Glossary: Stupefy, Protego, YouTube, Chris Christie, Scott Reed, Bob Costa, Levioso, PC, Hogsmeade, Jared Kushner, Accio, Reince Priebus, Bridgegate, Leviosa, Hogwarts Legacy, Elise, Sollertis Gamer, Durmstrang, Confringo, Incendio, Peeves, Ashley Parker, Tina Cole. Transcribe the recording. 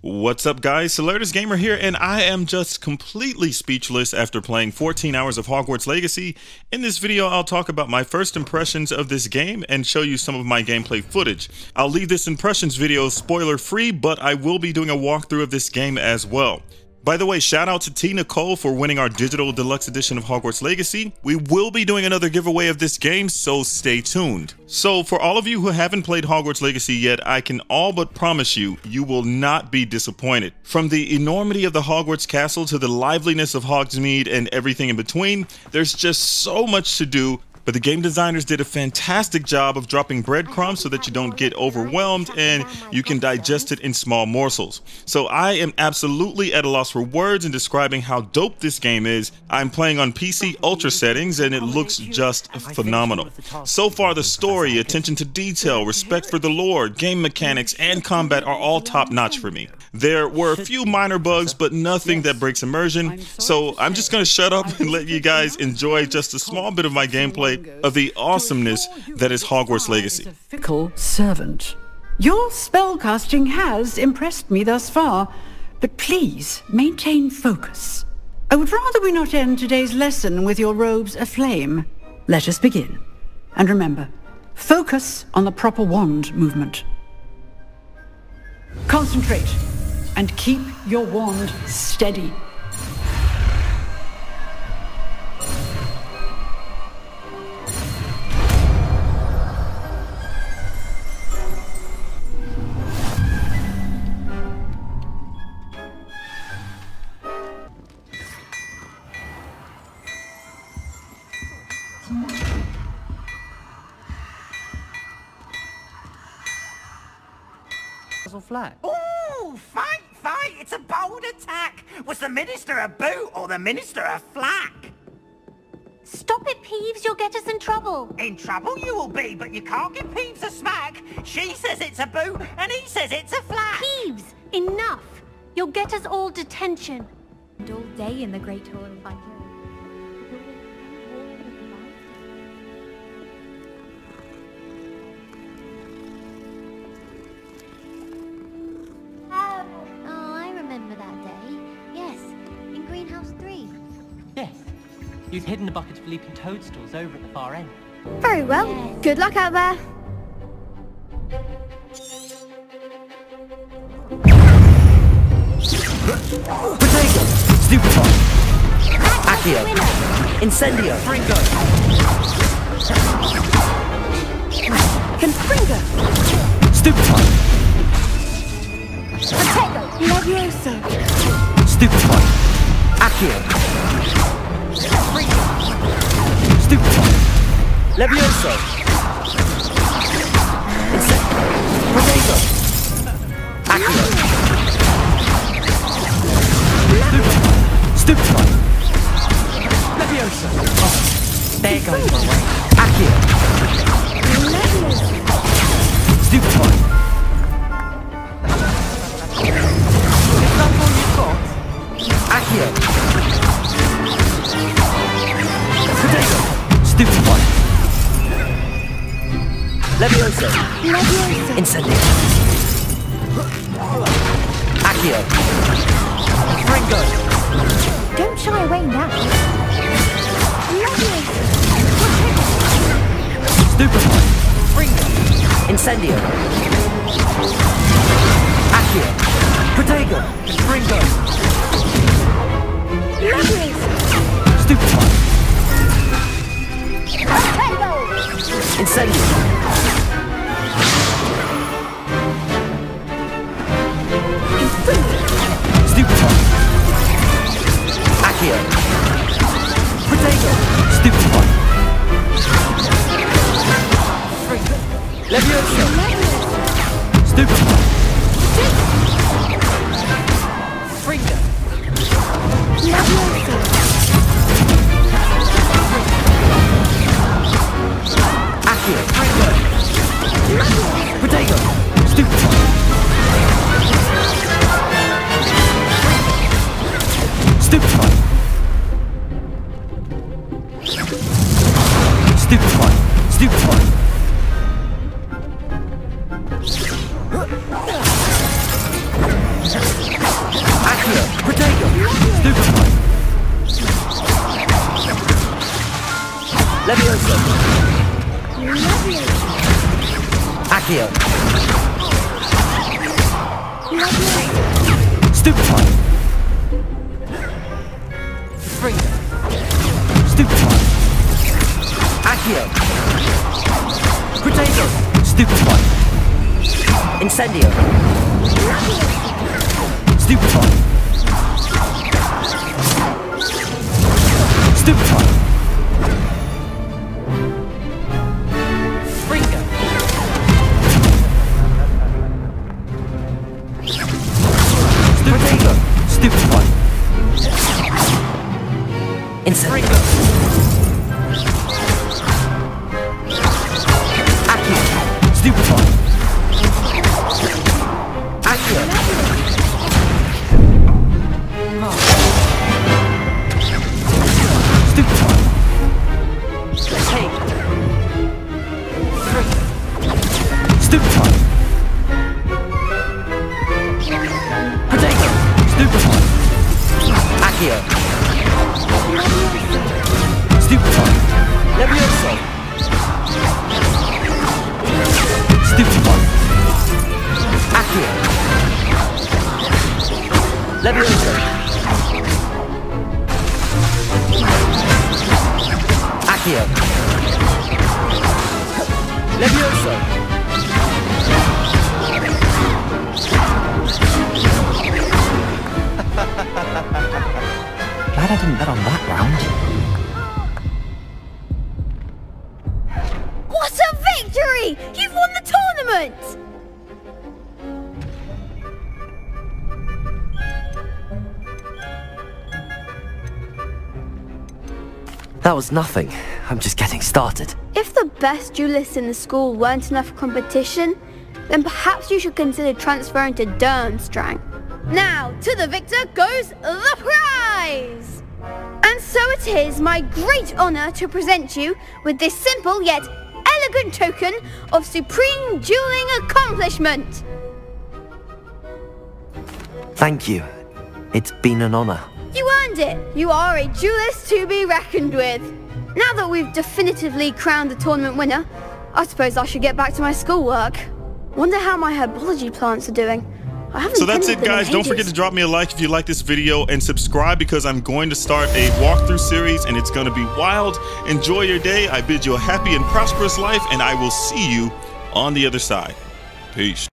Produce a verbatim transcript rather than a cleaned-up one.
What's up guys, Sollertis Gamer here, and I am just completely speechless after playing fourteen hours of Hogwarts Legacy. In this video, I'll talk about my first impressions of this game and show you some of my gameplay footage. I'll leave this impressions video spoiler free, but I will be doing a walkthrough of this game as well. By the way, shout out to Tina Cole for winning our digital deluxe edition of Hogwarts Legacy. We will be doing another giveaway of this game, so stay tuned. So for all of you who haven't played Hogwarts Legacy yet, I can all but promise you, you will not be disappointed. From the enormity of the Hogwarts castle to the liveliness of Hogsmeade and everything in between, there's just so much to do. But the game designers did a fantastic job of dropping breadcrumbs so that you don't get overwhelmed and you can digest it in small morsels. So I am absolutely at a loss for words in describing how dope this game is. I'm playing on P C Ultra settings and it looks just phenomenal. So far the story, attention to detail, respect for the lore, game mechanics, and combat are all top-notch for me. There were a few minor bugs but nothing that breaks immersion, so I'm just gonna shut up and let you guys enjoy just a small bit of my gameplay of the awesomeness that is Hogwarts Legacy. A fickle servant. Your spellcasting has impressed me thus far, but please maintain focus. I would rather we not end today's lesson with your robes aflame. Let us begin. And remember, focus on the proper wand movement. Concentrate and keep your wand steady. Oh, fight, fight! It's a bold attack! Was the minister a boot or the minister a flack? Stop it, Peeves, you'll get us in trouble. In trouble you will be, but you can't give Peeves a smack. She says it's a boot and he says it's a flack. Peeves, enough! You'll get us all detention. And all day in the great hall and fight. You've hidden the bucket of leaping toadstools over at the far end. Very well. Yes. Good luck out there. Potato! Snooper! Accio! Incendio! Fringo! Confringo! Stupefy! Potato! Levioso! Stupefy! Accio! Stupefy! Levioso! Insect! Potato! Accio! Stupefy! Stupefy! Levioso! Oh, they're going my way. Accio! Stupefy! Is that all you've got? Accio! Stupefy! Levioso! Levioso! Incendio! Accio! Ringo! Don't shy away now! Levioso! Stupefy! Ringo! Incendio! Accio! Protego! Ringo! Levioso! Stupefy! Incendio! Stupefy! Accio! Potato! Stupefy! Levioso! Stupefy! Fringo! Levioso! Potato! Stupefy! Stupefy! Stupefy! Stupefy! Leviosa. Accio. Stoop time. Freedom. Stoop time. Accio. Potato. Stoop time. Incendio. Stoop time. Stoop time. Incendio. Accio. Stupefy. Accio. Stupefy. Take. Three. Stupefy. Potato. Stupefy. Accio. Stupefy. Leviosa. Stupefy. Accio. Leviosa. Accio. Leviosa. Glad I didn't bet on that round. You've won the tournament! That was nothing. I'm just getting started. If the best duelists in the school weren't enough competition, then perhaps you should consider transferring to Durmstrang. Now, to the victor goes the prize! And so it is my great honor to present you with this simple yet elegant token of supreme dueling accomplishment. Thank you. It's been an honor. You earned it. You are a duelist to be reckoned with. Now that we've definitively crowned the tournament winner, I suppose I should get back to my schoolwork. Wonder how my herbology plants are doing. I haven't. So that's it, guys. Don't forget to drop me a like if you like this video and subscribe, because I'm going to start a walkthrough series and it's going to be wild. Enjoy your day. I bid you a happy and prosperous life, and I will see you on the other side. Peace.